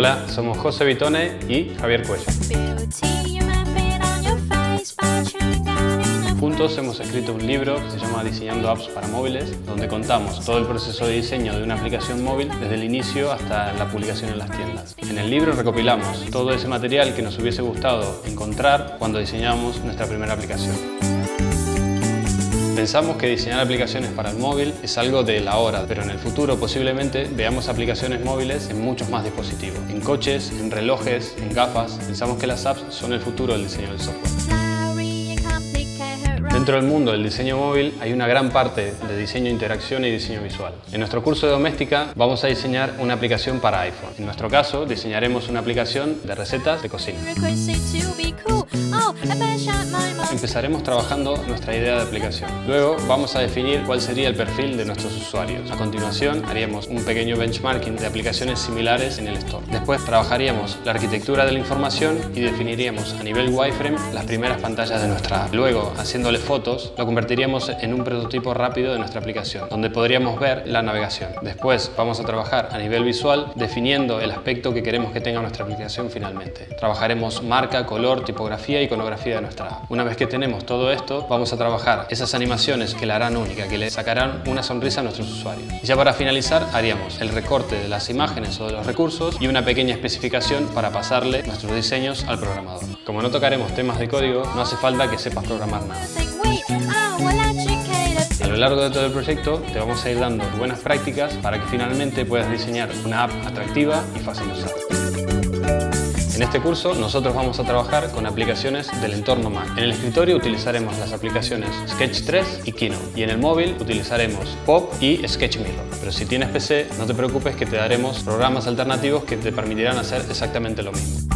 Hola, somos José Vittone y Javier Cuello. Juntos hemos escrito un libro que se llama Diseñando apps para móviles, donde contamos todo el proceso de diseño de una aplicación móvil desde el inicio hasta la publicación en las tiendas. En el libro recopilamos todo ese material que nos hubiese gustado encontrar cuando diseñamos nuestra primera aplicación. Pensamos que diseñar aplicaciones para el móvil es algo de la hora, pero en el futuro posiblemente veamos aplicaciones móviles en muchos más dispositivos. En coches, en relojes, en gafas. Pensamos que las apps son el futuro del diseño del software. Dentro del mundo del diseño móvil hay una gran parte de diseño, interacción y diseño visual. En nuestro curso de Domestika vamos a diseñar una aplicación para iPhone. En nuestro caso diseñaremos una aplicación de recetas de cocina. Empezaremos trabajando nuestra idea de aplicación. Luego vamos a definir cuál sería el perfil de nuestros usuarios. A continuación haríamos un pequeño benchmarking de aplicaciones similares en el store. Después trabajaríamos la arquitectura de la información y definiríamos a nivel wireframe las primeras pantallas de nuestra app. Luego, haciéndole fotos, lo convertiríamos en un prototipo rápido de nuestra aplicación, donde podríamos ver la navegación. Después vamos a trabajar a nivel visual, definiendo el aspecto que queremos que tenga nuestra aplicación finalmente. Trabajaremos marca, color, tipografía e iconografía de nuestra app. Una vez que tenemos todo esto, vamos a trabajar esas animaciones que la harán única, que le sacarán una sonrisa a nuestros usuarios. Y ya para finalizar haríamos el recorte de las imágenes o de los recursos y una pequeña especificación para pasarle nuestros diseños al programador. Como no tocaremos temas de código, no hace falta que sepas programar nada. A lo largo de todo el proyecto te vamos a ir dando buenas prácticas para que finalmente puedas diseñar una app atractiva y fácil de usar. En este curso nosotros vamos a trabajar con aplicaciones del entorno Mac. En el escritorio utilizaremos las aplicaciones Sketch 3 y Keynote, y en el móvil utilizaremos Pop y Sketch Mirror. Pero si tienes PC, no te preocupes que te daremos programas alternativos que te permitirán hacer exactamente lo mismo.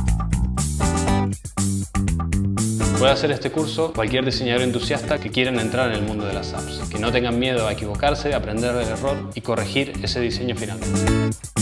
Puede hacer este curso cualquier diseñador entusiasta que quieran entrar en el mundo de las apps, que no tengan miedo a equivocarse, aprender del error y corregir ese diseño finalmente.